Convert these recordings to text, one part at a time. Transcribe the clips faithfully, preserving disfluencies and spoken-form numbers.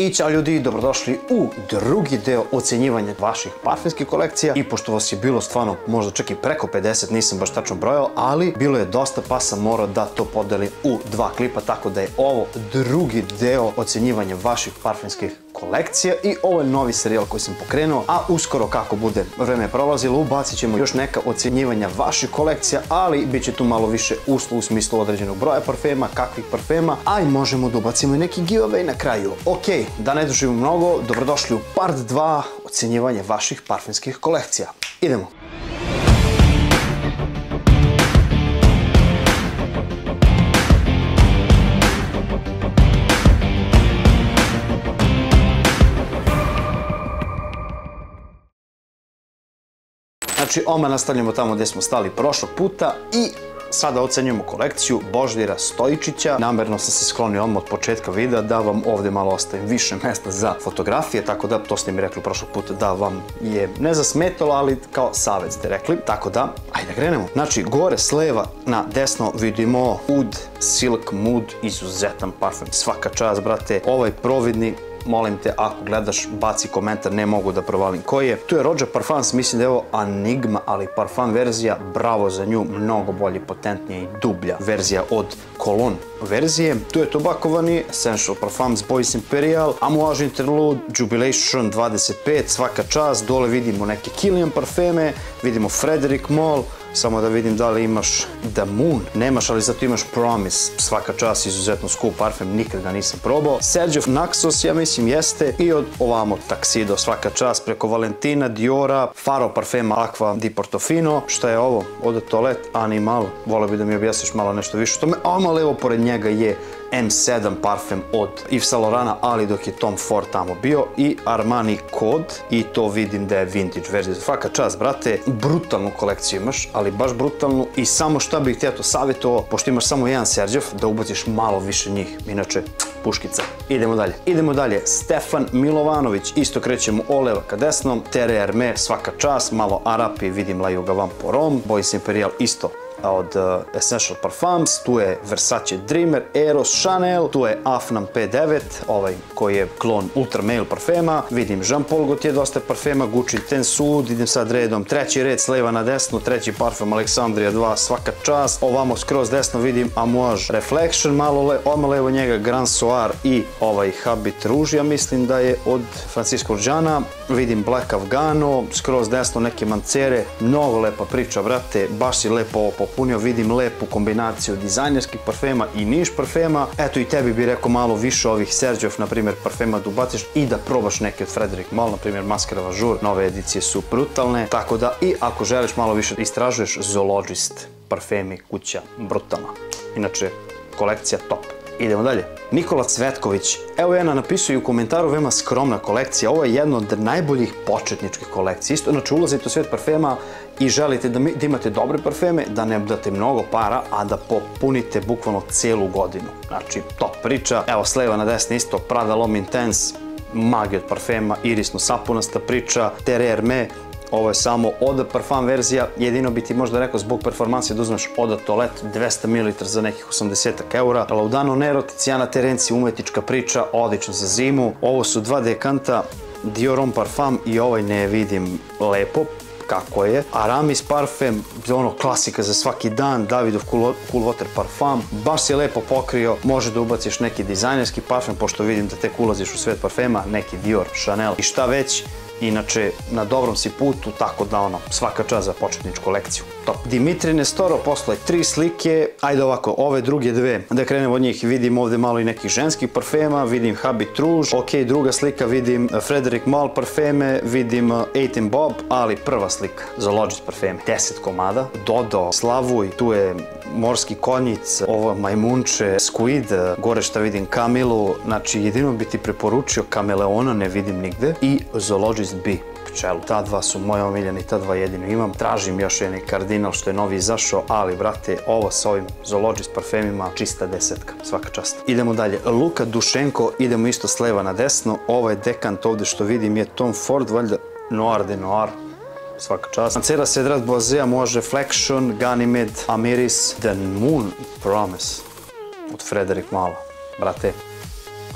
I ćao ljudi, dobrodošli u drugi deo ocjenjivanja vaših parfumskih kolekcija. I pošto vas je bilo stvarno možda čak i preko pedeset, nisam baš tačno brojao, ali bilo je dosta pa sam morao da to podelim u dva klipa, tako da je ovo drugi deo ocjenjivanja vaših parfumskih kolekcija i ovo je novi serijal koji sam pokrenuo, a uskoro kako bude vreme prolazilo ubacit ćemo još neka ocjenjivanja vaših kolekcija, ali bit će tu malo više uslu u smislu određenog broja parfema, kakvih parfema, a i možemo da ubacimo i neki giveaway na kraju. Okej, da ne dužimo mnogo, dobrodošli u part dva, ocjenjivanje vaših parfumskih kolekcija. Idemo! Znači, odmah nastavljamo tamo gdje smo stali prošlog puta i sada ocenjujemo kolekciju Božidara Stojčića. Namerno sam se sklonio odmah od početka videa da vam ovdje malo ostavim više mjesta za fotografije, tako da to ste mi rekli prošlog puta da vam je ne zasmetalo, ali kao savjet ste rekli. Tako da, ajde krenemo. Znači, gore s leva na desno vidimo Oud Silk Mood, izuzetan parfum. Svaka čast, brate, ovaj providni. Molim te, ako gledaš, baci komentar, ne mogu da provalim koji je. Tu je Roger Parfums, mislim da je ovo Anigma, ali Parfum verzija, bravo za nju, mnogo bolje, potentnija i dublja verzija od Kolon verzije. Tu je Tobakovani, Essential Parfums, Boys Imperial, Amouage Interlude, Jubilation dvadeset pet, svaka čast, dole vidimo neke Killian parfeme, vidimo Frédéric Malle, samo da vidim da li imaš The Moon. Nemaš, ali zato imaš Promise. Svaka čast, izuzetno skup parfem, nikad ga nisam probao. Xerjoff Naxos, ja mislim jeste. I od ovamo Tuxedo, svaka čast, preko Valentina, Diora, Faro parfema Aqua di Portofino. Šta je ovo? Ode toalet, Animal. Voleo bi da mi objasniš malo nešto više o tome. Ama levo pored njega je M sedam parfem od Yves Saint Laurenta, ali dok je Tom Ford tamo bio, i Armani Code, i to vidim da je vintage verzija. Svaka čast, brate, brutalnu kolekciju imaš, ali baš brutalnu, i samo šta bih ti ja to savjetovao, pošto imaš samo jedan Xerjoff, da ubaciš malo više njih, inače puškica. Idemo dalje. Idemo dalje, Stefan Milovanović, isto krećemo oleva ka desnom, Terre Arme, svaka čast, malo Arapi, vidim La Juga Van Porom, Boys Imperial isto od Essential Parfums, tu je Versace Dreamer, Eros, Chanel, tu je Afnam P devet, ovaj koji je klon Ultra Male parfema, vidim Jean Paul Gaultier, dosta parfema, Gucci Ten Sud, idem sad redom, treći red s leva na desno, treći parfem Alexandria dva, svaka čast, ovamo skroz desno vidim Amouage Reflection, malo odmah levo njega Grand Soir i ovaj Habit Rouge, ja mislim da je od Francisco Urjana, vidim Black Afgano, skroz desno neke Mancere, mnogo lepa priča, brate, baš si lepo ovo punio, vidim lepu kombinaciju dizajnerskih parfema i niš parfema. Eto, i tebi bi rekao malo više ovih Xerjoff, na primjer, parfema da ubaciš i da probaš neke od Frédéric Malle, na primjer Mancera, nove edicije su brutalne, tako da i ako želiš malo više istražuješ, Zoologist parfemi, kuća, brutalna. Inače, kolekcija top. Idemo dalje. Nikola Cvetković. Evo jedna napisuje u komentaru, veoma skromna kolekcija. Ovo je jedna od najboljih početničkih kolekcija. Isto, znači ulazite u svijet parfema i želite da imate dobre parfeme, da ne date mnogo para, a da popunite bukvalno celu godinu. Znači, top priča. Evo, s leva na desni isto, Prada L'Homme Intense, magija od parfema, irisno sapunasta priča, Terre Arme. Ovo je samo Oda Parfum verzija, jedino bi ti možda rekao zbog performanse da uzmeš Oda Toalet dvesta mililitara za nekih osamdesetak eura. Laudano Nero, Tiziana Terenci, umetnička priča, odlično za zimu. Ovo su dva dekanta, Dior Homme Parfum i ovaj ne vidim lepo kako je. Aramis parfem, ono klasika za svaki dan, Davidov Cool Water parfum, baš si lepo pokrio, može da ubaciš neki dizajnerski parfem, pošto vidim da tek ulaziš u svet parfema, neki Dior, Chanel i šta već. Inače, na dobrom si putu, tako da ono, svaka čast za početničku kolekciju. Top. Dimitri Nestoro poslao je tri slike, ajde ovako, ove druge dve, da krenemo od njih, vidim ovdje malo i nekih ženskih parfema, vidim Habit Rouge, ok, druga slika, vidim Frédéric Malle parfeme, vidim Eighteen Bob, ali prva slika, Zoologist parfeme, deset komada, Dodo, Slavuj, tu je Morski konjic, ovo majmunče, Squid, gore šta vidim Kamilu, znači jedino bi ti preporučio Kameleona, ne vidim nigde, i Zoologist B, pčelu. Ta dva su moje omiljeni, ta dva jedino imam. Tražim još jedan Kardinal što je novi izašao, ali brate, ovo sa ovim Zoologist parfemima, čista desetka, svaka čast. Idemo dalje, Luka Dušenko, idemo isto s leva na desno, ovaj dekant ovdje što vidim je Tom Ford, valjda Noir de Noir, svaka čast. Mancera, Sedrat, Boazea, Može, Flexion, Ganymed, Amiris, The Moon, Promise od Frédéric Malle. Brate,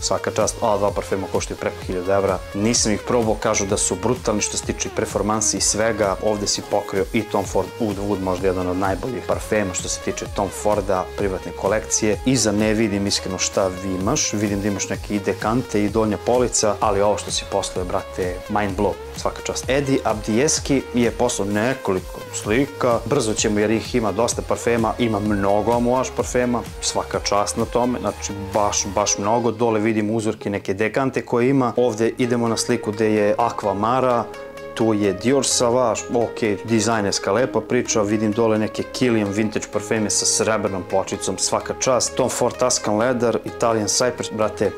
Svaka čast, ova dva parfema koštaju preko hiljadu evra. Nisam ih probao, kažu da su brutalni što se tiče performansi i svega. Ovde si pokrio i Tom Ford Oud Wood, možda jedan od najboljih parfema što se tiče Tom Forda, privatne kolekcije. Iza ne vidim iskreno šta vi imaš, vidim da imaš neke i dekante i donja polica, ali ovo što si poslao je, brate, mind blow, svaka čast. Edi Abdijeski je poslao nekoliko slika, brzo ćemo jer ih ima dosta parfema, ima mnogo Amouage parfema, svaka čast na tome, znači baš, baš mnogo. Dole vidimo uzorke neke dekante koje ima, ovde idemo na sliku gde je Aquamara, tu je Dior Sauvage, ok, dizajnerska lepa priča, vidim dole neke Killian vintage parfeme sa srebrnom pločicom, svaka čast, Tom Ford Tuscan Leather, Italian Cypress, brate,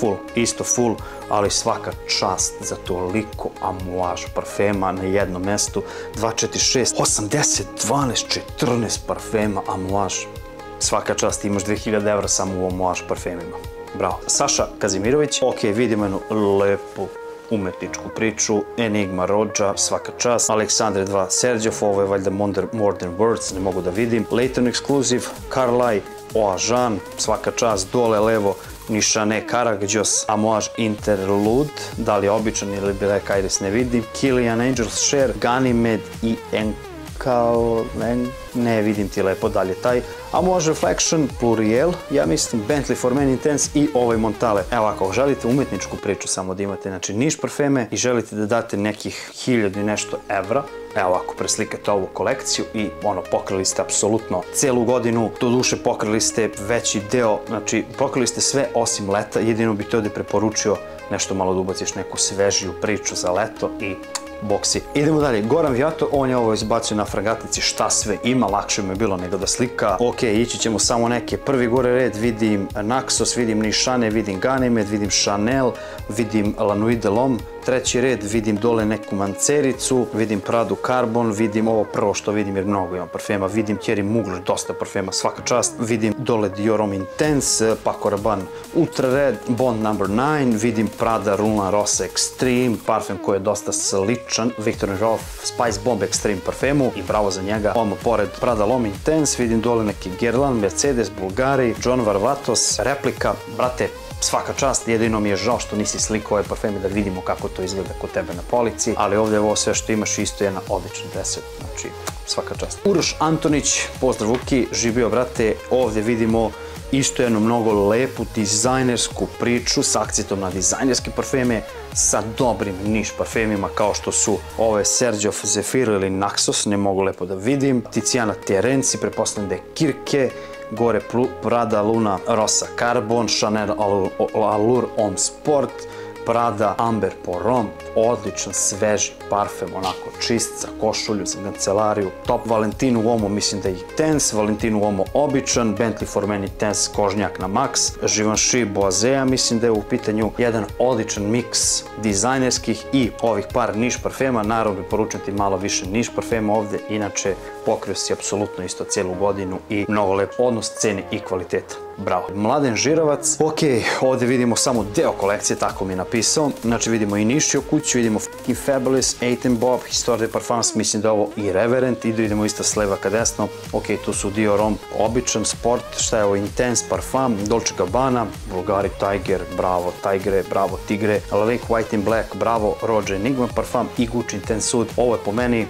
full, isto full, ali svaka čast za toliko Amouage parfema na jednom mestu, dva, četiri, šest, osam, deset, dvanaest, četrnaest parfema Amouage, svaka čast, imaš dve hiljade evra samo u Amouage parfemima, bravo. Saša Kazimirović, ok, vidimo jednu lepu umetničku priču, Enigma Rođa, svaka čast, Alexandria dva, Xerjoff, ovo je valjda Modern Words, ne mogu da vidim, Leighton Exclusive, Carly, Oažan, svaka čast, dole levo, Nišane Karagđos, Amouage Interlude, da li je običan ili Black Iris ne vidim, Killian Angels Share, Ganymed i Enkao, ne vidim ti lepo dalje taj, Amouage Reflection, Pluriel, ja mislim, Bentley For Men Intense i ovaj Montale. Evo ako želite umetničku priču samo da imate, znači niš parfeme i želite da date nekih hiljadu i nešto evra, evo ako preslikate ovu kolekciju i ono, pokrili ste apsolutno celu godinu, do duše pokrili ste veći deo, znači pokrili ste sve osim leta, jedino bi te ovde preporučio nešto malo da ubaciš neku svežiju priču za leto i boksi. Idemo dalje, Goran Vjato, on je ovo izbacio na fragatici šta sve ima, lakše mi je bilo nego da slika. Ok, ići ćemo samo neke, prvi gore red, vidim Naxos, vidim Nišane, vidim Ganymed, vidim Chanel, vidim Lanui de Lom, treći red, vidim dole neku Mancericu, vidim Pradu Carbon, vidim ovo prvo što vidim jer mnogo imam parfema, vidim Thierry Mugler, dosta parfema, svaka čast, vidim dole Dior Homme Intense, Paco Rabanne Ultra Red, Bond number nine, vidim Prada Rulan Rosa Extreme, parfem koji je dosta sličan Viktor Rolf Spice Bomb Extreme parfemu i bravo za njega. Omo pored Prada L'Homme Intense, vidim dole neki Guerlain, Mercedes, Bulgari, John Varvatos, replika, brate, svaka čast, jedino mi je žao što nisi slikao ove parfeme da vidimo kako to izgleda kod tebe na polici, ali ovde je ovo sve što imaš isto jedna odlična deset, znači svaka čast. Uroš Antonić, pozdrav Vuki, živio brate, ovde vidimo isto jednu mnogo lepu dizajnersku priču s akcentom na dizajnerske parfeme sa dobrim niš parfemima kao što su ove Xerjoff, Zephyr ili Naxos, ne mogu lepo da vidim, Tiziana Terenci, pretpostavljam da je Kirke, gore Prada Luna Rosa Carbon, Chanel Allure Homme Sport, Prada Amber Porom, odličan sveži parfem, onako čist za košulju, za kancelariju, top. Valentino Uomo mislim da je i Tense, Valentino Uomo običan, Bentley For Men Intense kožnjak na max, Givenchy Boisea mislim da je u pitanju, jedan odličan miks dizajnerskih i ovih par niš parfema, naravno bi poručio ti malo više niš parfema ovde, inače pokrio si apsolutno isto celu godinu i mnogo lep odnos cene i kvaliteta. Bravo. Mladen Žiravac, ok, ovde vidimo samo deo kolekcije, tako mi je napisao, znači vidimo i Nišiju kuću, vidimo F***ing Fabulous, Eight and Bob, Histoire de Parfums, mislim da je ovo Irreverent, idemo isto s leva ka desno, ok, tu su Dior Homme, običan sport, šta je ovo Intense Parfum, Dolce Gabbana, Bulgari Tiger, bravo Tigre, bravo Tigre, Lake White and Black, bravo Roger Enigma Parfum i Gucci Intense Oud, ovo je po meni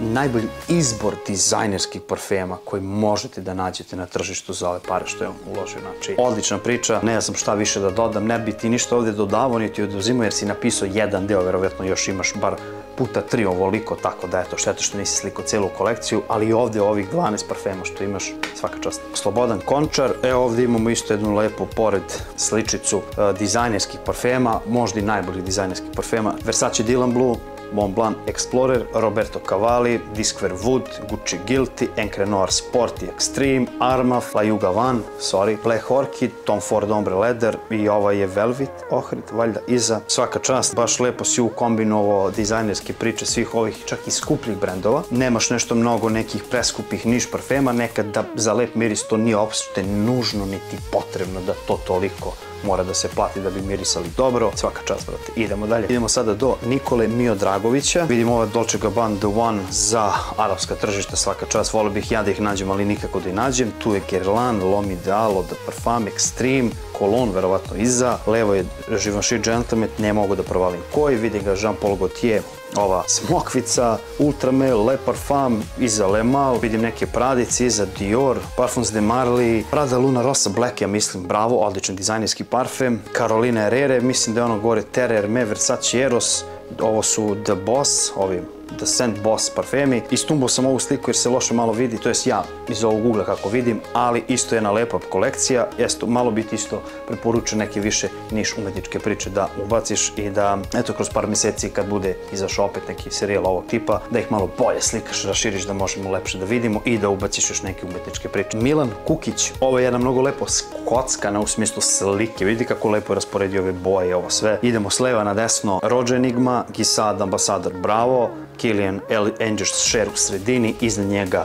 najbolji izbor dizajnerskih parfema koji možete da nađete na tržištu za ove pare što je on uložio, znači odlična priča, ne znam šta više da dodam, ne bi ti ništa ovde dodavao niti oduzimao jer si napisao jedan deo, verovatno još imaš bar puta tri ovoliko, tako da eto, šteta što nisi slikao celu kolekciju, ali i ovde ovih dvanaest parfema što imaš, svaka čast. Slobodan Končar, evo ovde imamo isto jednu lepu pored sličicu dizajnerskih parfema, možda i najboljih dizajnerskih parfema, Versace Dylan Blue, Montblanc Explorer, Roberto Cavalli, Disquer Wood, Gucci Guilty, Encre Noir Sport i Extreme, Armaf, La Juga Van, sorry, Black Orchid, Tom Ford Ombre Leather i ova je Velvet Ohrid, valjda iza. Svaka čast, baš lepo si ukombinovao dizajnerske priče svih ovih čak i skupljih brendova. Nemaš nešto mnogo nekih preskupih niš parfema, nekad da za lep miris to nije opšte nužno niti potrebno da to toliko mora da se plati da bi mirisali dobro, svaka čast brate. Idemo dalje, idemo sada do Nikole Miodragovića, vidimo ova Dolce Gabbana The One za arapska tržišta, svaka čast, volio bih ja da ih nađem ali nikako da ih nađem, tu je Guerlain, L'Homme Ideal, Eau de Parfum, Extreme, Cologne, verovatno iza, levo je Givenchy Gentleman, ne mogu da provalim koji, vidim ga Jean Paul Gaultier, ova smokvica, Ultramel, Le Parfum, iza Le Mal, vidim neke Pradice, iza Dior, Parfums de Marly, Prada Luna Rosa Black, ja mislim, bravo, odličan dizajnerski parfem, Carolina Herrera, mislim da je ono gore Terre Arme, Versace Eros, ovo su The Boss, ovi The Scent Boss parfemi. Istumbao sam ovu sliku jer se loše malo vidi, to jest ja iz ovog ugla kako vidim, ali isto jedna lepa kolekcija, malo biti isto preporučen neke više niš umetničke priče da ubaciš i da, eto, kroz par meseci kad bude izašao opet neki serijal ovog tipa, da ih malo bolje slikaš, raširiš da možemo lepše da vidimo i da ubaciš još neke umetničke priče. Milan Kukić, ovo je jedna mnogo lepo skockana u smislu slike, vidi kako lepo je rasporedio ove boje, ovo sve. Idemo s leva na desno, Roger Enigma, Gisad Ambasador, bravo, Killian Angels Share u sredini, iznad njega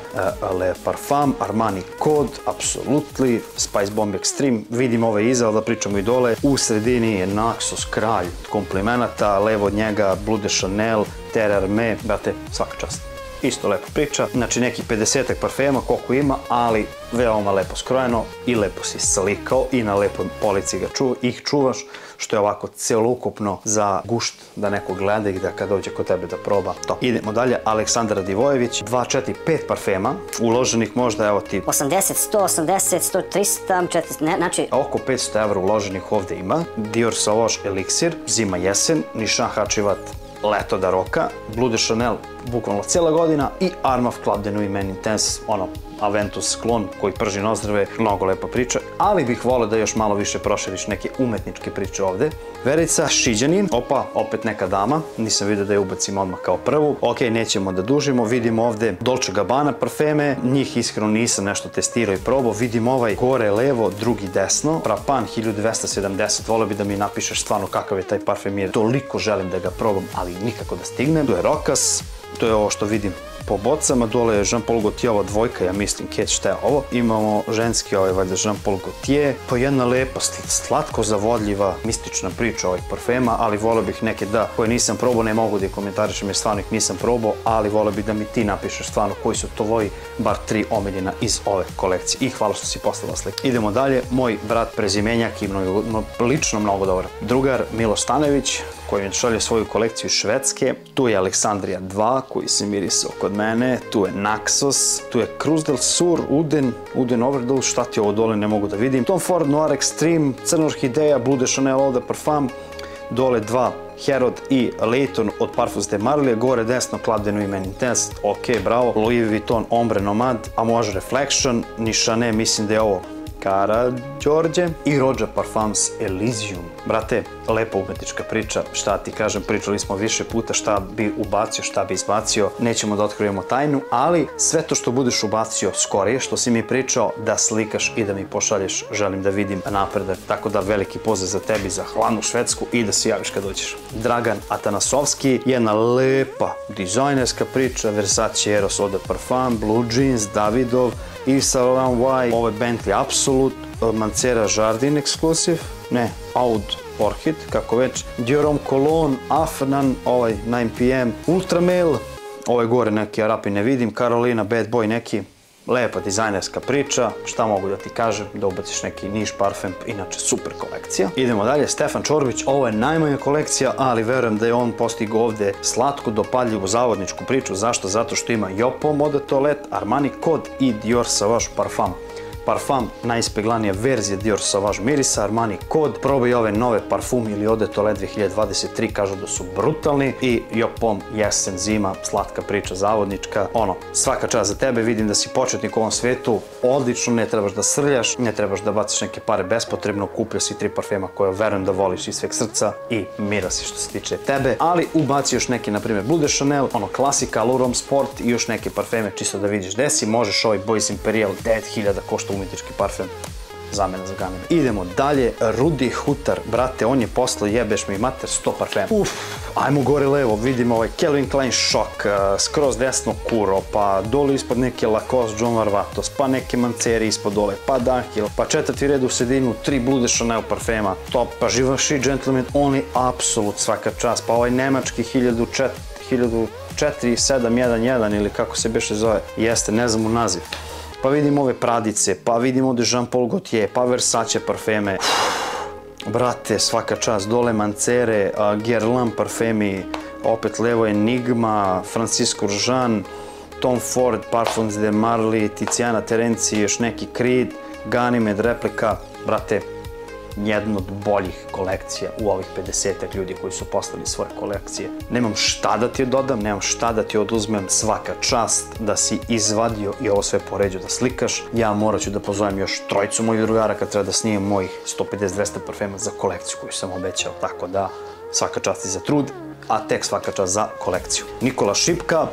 Le Parfum, Armani Code, Absolutely, Spice Bomb Extreme, vidim ove iza, da pričamo i dole, u sredini je Naxos, kralj komplimenata, levo od njega Bleu de Chanel, Terre Arme, brate, svaka čast. Isto lepa priča, znači nekih pedesetak parfema koliko ima, ali veoma lepo skrojeno i lepo si slikao i na lepoj polici ga ih čuvaš, što je ovako celokupno za gušt da neko gleda i da kad dođe kod tebe da proba to. Idemo dalje, Aleksandar Divojević, dva, četiri, pet parfema, uloženih možda, evo ti osamdeset, sto osamdeset, sto, tristo, četiristo, znači oko petsto evra uloženih ovde ima. Dior Sauvage Elixir, zima jesen, Nishan Hačivat, leto da roka, Bleu de Chanel, bukvalno cijela godina, i Armaf Club de Nuit Men Intense, ono, Aventus klon koji prži nozdrave, mnogo lepa priča, ali bih volio da još malo više proširiš neke umetničke priče ovde. Verica Šiđanin, opa, opet neka dama, nisam vidio da je ubacimo odmah kao prvu. Ok, nećemo da dužimo, vidimo ovde Dolce Gabbana parfeme, njih iskreno nisam nešto testirao i probao, vidim ovaj gore levo, drugi desno, Frapan hiljadu dvesta sedamdeset, volio bi da mi napišeš stvarno kakav je taj parfemir, toliko želim da ga probam, ali nikako da stignem. Tu je Rokas, to je ovo što vidim po bocama, dole je Jean Paul Gaultier, ova dvojka, ja mislim, keć, šta je ovo? Imamo ženski ovaj, valjda, Jean Paul Gaultier, pa jedna lepa, slatko zavodljiva, mistična priča ovih parfema, ali volio bih neke da, koje nisam probao, ne mogu da je komentarišem jer stvarno ih nisam probao, ali volio bih da mi ti napišeš stvarno koji su tvoji bar tri omiljena iz ove kolekcije, i hvala što si poslala slike. Idemo dalje, moj brat prezimenjak i lično mnogo dobar drugar, Milo Stanović, koji mi šalje svoju kolekciju iz Švedske. Tu je Alexandria dva, koji se mirisao kod mene, tu je Naxos, tu je Cruz del Sur, Uden, Uden Overdose, šta ti ovo dole ne mogu da vidim. Tom Ford, Noir Extreme, Crna orhideja, Bleu de Chanel, Eau de Parfum, dole dva, Herod i Leighton od Parfums de Marly, gore desno Club de Nuit Men Intense, ok, bravo, Louis Vuitton, Ombre Nomad, Amouage Reflection, Nišane, mislim da je ovo Kara Đorđe, i Roger Parfums Elysium. Brate, lepa umetnička priča, šta ti kažem, pričali smo više puta šta bi ubacio, šta bi izbacio, nećemo da otkrivamo tajnu, ali sve to što budeš ubacio skorije, što si mi pričao, da slikaš i da mi pošalješ, želim da vidim napredak, tako da veliki pozdrav za tebi, za hladnu Švedsku, i da se javiš kad dođeš. Dragan Atanasovski, jedna lepa dizajnerska priča, Versace Eros, Eau de Parfum, Blue Jeans, Davidov, Yves Saint Laurent Y, ovo je Bentley Absolute, Mancera Jardin Exclusive, ne, Aud Orchid, kako već, Diorom Cologne, Afnan, ovaj nine p m, Ultramail, ove gore neki Arapi ne vidim, Carolina, Bad Boy neki, lepa dizajnerska priča, šta mogu da ti kažem, da ubaciš neki niš parfem, inače super kolekcija. Idemo dalje, Stefan Čorbić, ovo je najmanja kolekcija, ali verujem da je on postigao ovde slatku, dopadljivu zavodničku priču, zašto? Zato što ima Jopo Mode Toilet, Armani Code i Dior Sauvage Parfum. Parfum, najspeglanija verzija Dior Sauvage mirisa, Armani Code, probaj ove nove Parfum ili Eau de Toilette dve hiljade dvadeset tri, kažu da su brutalni, i Jopom, jesen, zima, slatka priča, zavodnička, ono, svaka čast za tebe, vidim da si početnik u ovom svetu, odlično, ne trebaš da srljaš, ne trebaš da baciš neke pare bespotrebno, kupio si tri parfema koje verujem da voliš iz sveg srca i mira si što se tiče tebe, ali ubaci još neke, na primjer, Bleu de Chanel, ono, klasika, Lurom Sport, i još neke parfeme, čisto da vidiš gde si, možeš ovaj Boys Imperial devet hiljada košta umetnički parfem, zamena za gamenu. Idemo dalje, Rudi Hutar, brate, on je poslao, jebeš mi mater, sto parfema. Uff, ajmo gore levo, vidimo ovaj Calvin Klein Shock, skroz desno Kuro, pa dole ispod neke Lacoste, John Varvatos, pa neke Manceri ispod dole, pa Dunhill, pa četvrti red u sredinu, tri Bleu de Chanel parfema, top, pa Givenchy Gentleman, on je apsolut, svaka čast, pa ovaj nemački hiljadu četiri sedam jedan jedan ili kako se beše zove, jeste, ne znam u naziv. pa vidim ove Pradice, pa vidim ovde Jean Paul Gaultier, pa Versace parfeme. Brate, svaka čast, dole Mancere, Guerlain parfemi, opet levo Enigma, Francisco Urjana, Tom Ford, Parfums de Marly, Tiziana Terenci, još neki Creed, Ganimed, Replika, brate, jedna od boljih kolekcija u ovih pedesetak ljudi koji su poslali svoje kolekcije. Nemam šta da ti dodam, nemam šta da ti oduzmem, svaka čast da si izvadio i ovo sve poređu da slikaš. Ja morat ću da pozovem još trojicu mojih drugara kad treba da snimam mojih sto pedeset do dvesta parfema za kolekciju koju sam obećao, tako da svaka čast i za trud, a tek svaka čast za kolekciju. Nikola Šipka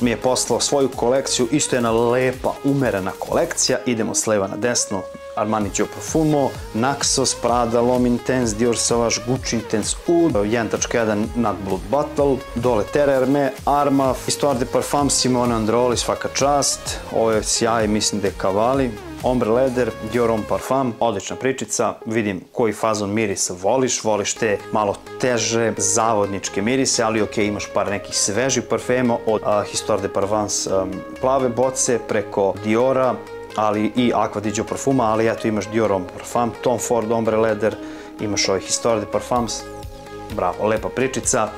mi je poslao svoju kolekciju, isto jedna lepa, umerena kolekcija, idemo s leva na desno, Armani Gio Profumo, Naxos, Prada L'Homme Intense, Dior Sauvage, Gucci Intense Oud, jedan tačka jedan Nut Blood Bottle, dole Terre Arme, Arma, Histoire de Parfums, Simone Andreoli, svaka čast, ovo je sjaj, mislim da je Cavalli, Ombre Leder, Dior Homme Parfum, odlična pričica, vidim koji fazon mirisa voliš, voliš te malo teže, zavodničke mirise, ali ok, imaš par nekih svežih parfema od Histoire de Parfums plave boce preko Diora, ali i Aqua di Gio Profuma, ali eto imaš Dior Homme Parfum, Tom Ford Ombre Leder, imaš ovih Histoire de Parfums, bravo, lepa pričica,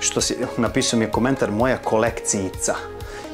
što si napisao mi je komentar, moja kolekcijica.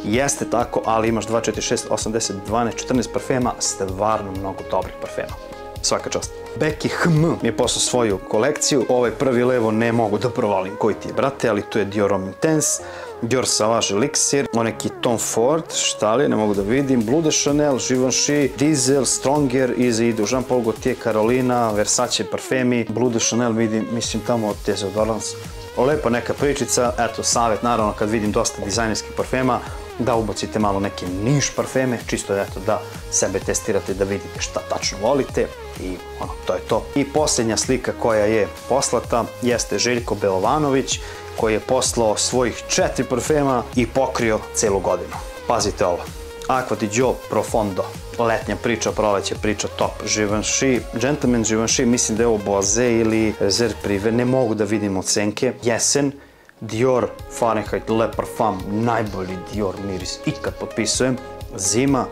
Jeste tako, ali imaš dva, četiri, šest, osam, deset, dvanaest, četrnaest parfema, stvarno mnogo dobrih parfema. Svaka čast. Becky H M mi je poslao svoju kolekciju. Ovaj prvi levo ne mogu da provalim koji ti je, brate, ali tu je Dior Homme Intense, Dior Sauvage Elixir, oneki Tom Ford, šta li, ne mogu da vidim, Blue de Chanel, Givenchy, Diesel, Stronger, iza idu Jean Paul Gaultier, Carolina, Versace parfemi, Blue de Chanel vidim, mislim tamo od Desodorans. Lepa neka pričica, eto, savjet, naravno, kad vidim dosta dizajnerskih parfema, da ubacite malo neke niš parfeme, čisto eto da sebe testirate, da vidite šta tačno volite i ono, to je to. I posljednja slika koja je poslata jeste Željko Belovanović, koji je poslao svojih četiri parfema i pokrio celu godinu. Pazite ovo. Aqua di Gio Profondo, letnja priča, proleća priča, top, Givenchy, Gentleman Givenchy, mislim da je ovo Boise ili Zer Prive, ne mogu da vidim ocenke, jesen, Dior Fahrenheit Le Parfum, najbolji Dior miris ikad potpisujem, zima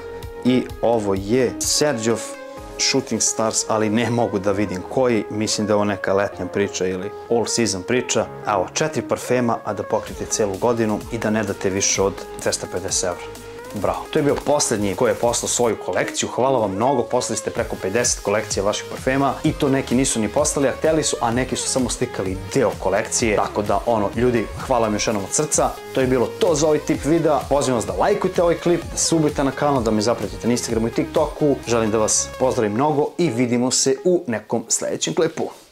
i ovo je Xerjoff Shooting Stars, ali ne mogu da vidim koji, mislim da je ovo neka letnja priča ili all season priča. Evo, četiri parfema, a da pokrite celu godinu i da ne date više od dvesta pedeset evra. Bravo. To je bio poslednji koji je poslao svoju kolekciju. Hvala vam mnogo, poslali ste preko pedeset kolekcija vaših parfema i to neki nisu ni poslali, a hteli su, a neki su samo slikali deo kolekcije. Tako da, ono, ljudi, hvala vam još jednom od srca. To je bilo to za ovaj tip videa. Pozivam vas da lajkujte ovaj klip, da se subite na kanal, da me zapratite na Instagramu i TikToku. Želim da vas pozdravim mnogo i vidimo se u nekom sledećem klipu.